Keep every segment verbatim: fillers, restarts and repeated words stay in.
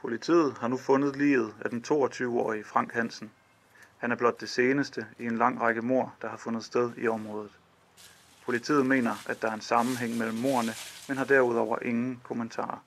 Politiet har nu fundet liget af den toogtyve-årige Frank Hansen. Han er blot det seneste i en lang række mord, der har fundet sted i området. Politiet mener, at der er en sammenhæng mellem mordene, men har derudover ingen kommentarer.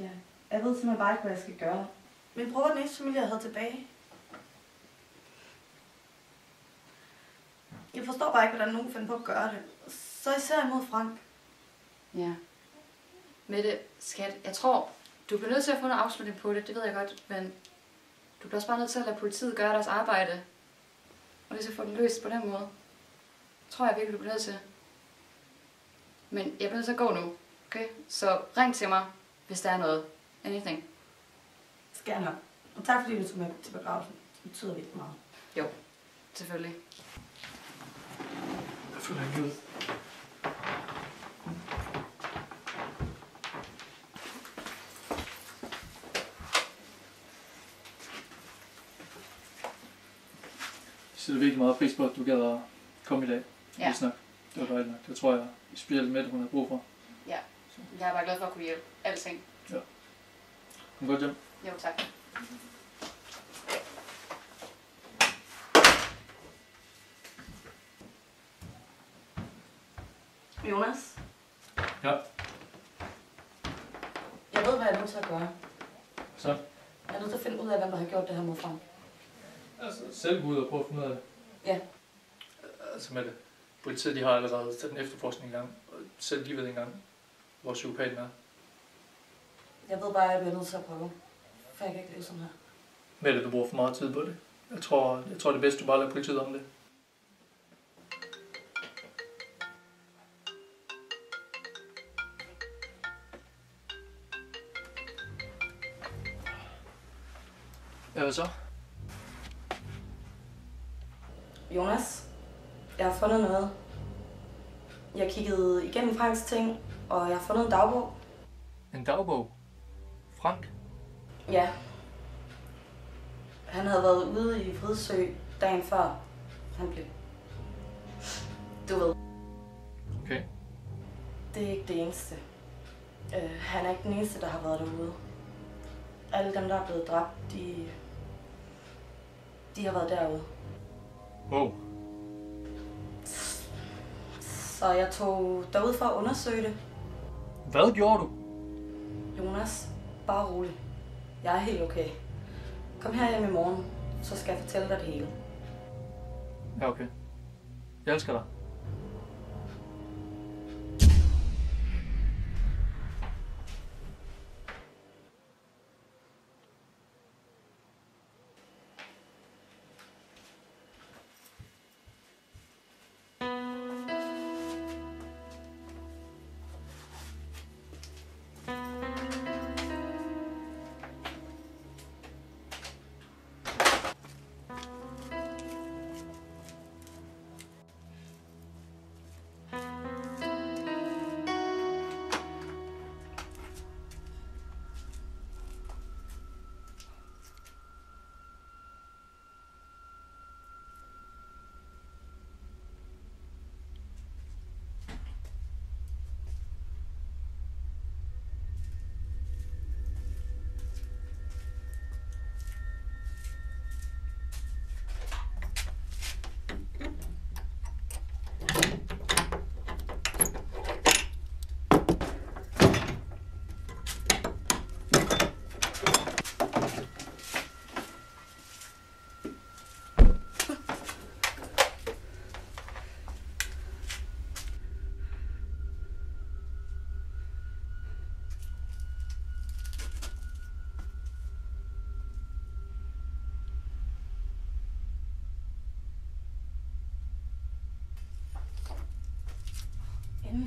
Ja, jeg ved simpelthen bare ikke, hvad jeg skal gøre. Min bror var den eneste familie, jeg havde tilbage. Jeg forstår bare ikke, hvordan nogen fandt på at gøre det. Så især imod Frank. Ja. Mette, skat, jeg tror, du bliver nødt til at få en afslutning på det, det ved jeg godt, men du bliver også bare nødt til at lade politiet gøre deres arbejde. Og lige så få det løst på den måde. Det tror jeg virkelig, du bliver nødt til. Men jeg bliver nødt til at gå nu, okay? Så ring til mig. Hvis der er noget. Anything. Skal nok. Og tak fordi du tog med til begravelsen. Det betyder virkelig meget. Jo, selvfølgelig. Jeg føler ikke ud. Jeg sidder virkelig meget pris på, at du gad at komme i dag. Ja. Lige snak. Det var dejligt nok. Det tror jeg, specielt Mette, hun har brug for. Ja. Jeg er bare glad for at kunne hjælpe. Alting. Ja. Kom godt hjem. Jo, tak. Jonas? Ja? Jeg ved, hvad jeg er nødt til at gøre. Så? Jeg er nødt til at finde ud af, hvem der har gjort det her mod Frank. Altså, selv gå ud og prøve at finde ud af det? Ja. Altså, Mette, politiet de har allerede taget den efterforskning i gang. Selv de ved engang, hvor psykopaten er. Jeg ved bare, at jeg bliver nødt til at prøve, for jeg kan ikke leve sådan her. Mette, du bruger for meget tid på det. Jeg tror, jeg tror det er bedst, du bare lader politiet om det. Ja, hvad så? Jonas, jeg har fundet noget. Jeg kiggede igennem Franks ting, og jeg har fundet en dagbog. En dagbog? Frank? Ja. Han havde været ude i Fredsø dagen før han blev. Du ved. Okay. Det er ikke det eneste. Uh, han er ikke den eneste, der har været derude. Alle dem, der er blevet dræbt, de... de har været derude. Wow. Så jeg tog derud for at undersøge det. Hvad gjorde du? Jonas, bare rolig. Jeg er helt okay. Kom herhjem i morgen, så skal jeg fortælle dig det hele. Ja, okay. Jeg elsker dig. Mm.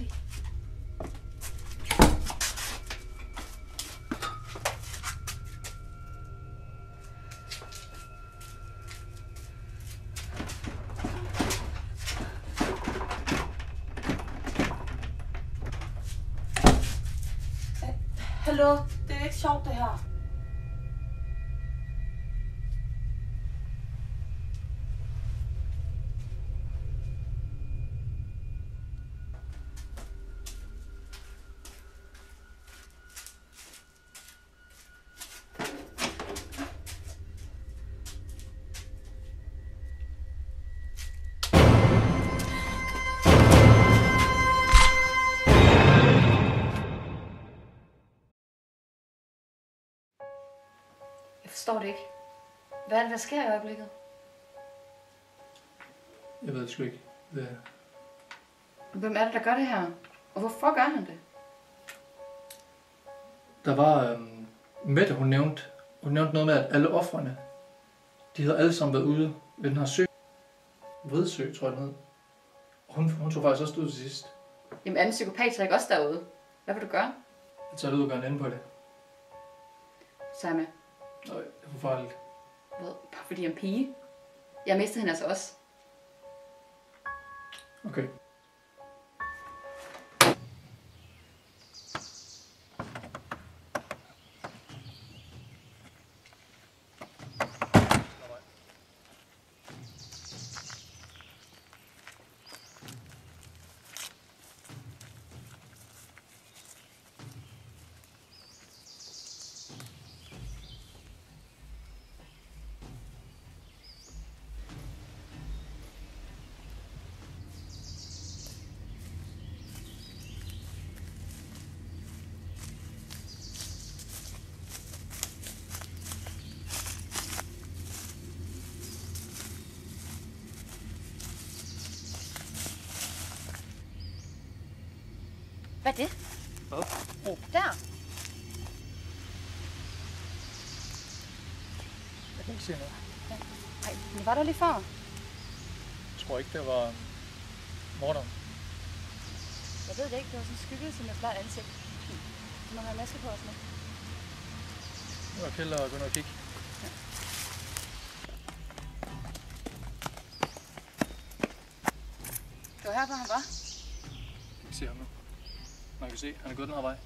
Hallo, det er ikke sjovt det her. Jeg forstår det ikke. Hvad er det, der sker i øjeblikket? Jeg ved det sgu ikke. Det er... Hvem er det, der gør det her? Og hvorfor gør han det? Der var... Øhm, Mette, hun nævnte, hun nævnte noget med, at alle ofrene, de havde alle sammen været ude ved den her sø. Fredsø, tror jeg den hed. Hun, hun tog faktisk også ud til sidst. Jamen, anden psykopat er ikke også derude. Hvad vil du gøre? Jeg tager ud og gør en ende på det. Samme. Nej, det er forfærdeligt. Hvad? Bare fordi jeg er en pige? Jeg mistede hende altså også. Okay. Hvad er det? Hvad? Oh. Der! Jeg kan ikke se noget. Ja. Ej, men var der lige før? Jeg tror ikke, det var morderen. Jeg ved det ikke. Det var sådan en skyggelse med flot ansigt. Du må have maske på os nu. Nu er Kjell og begynder at kigge. Ja. Det var herfra, han var. Jeg kan ikke se ham nu. Man kan se, han er gået den her vej.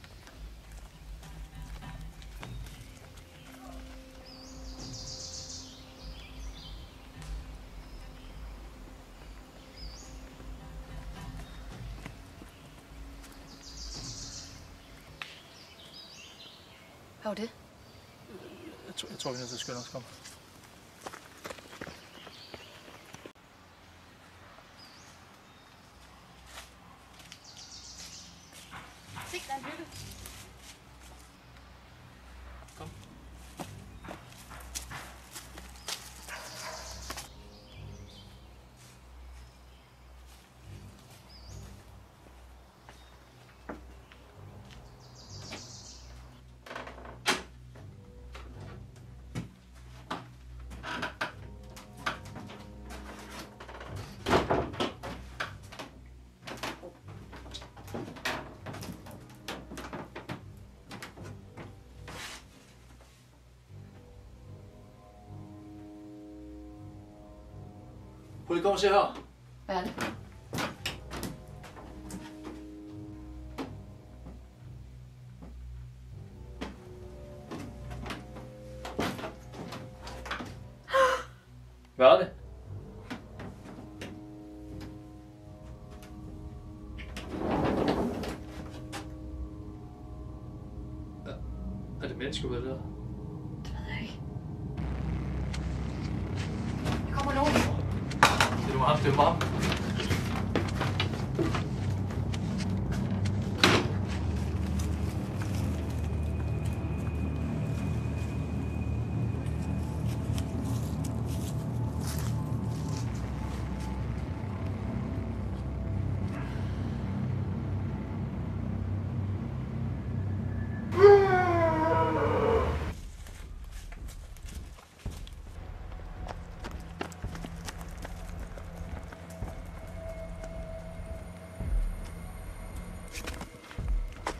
Hvad var det? Jeg tror, jeg tror vi er nødt til at skynde os komme. Prøv lige at komme og se her. Hvad er det? Hvad er det? Er det mennesker ude der? Det ved jeg ikke. Jeg kommer lov. Du må have det bare.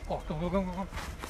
Åh, kom, kom, kom, kom.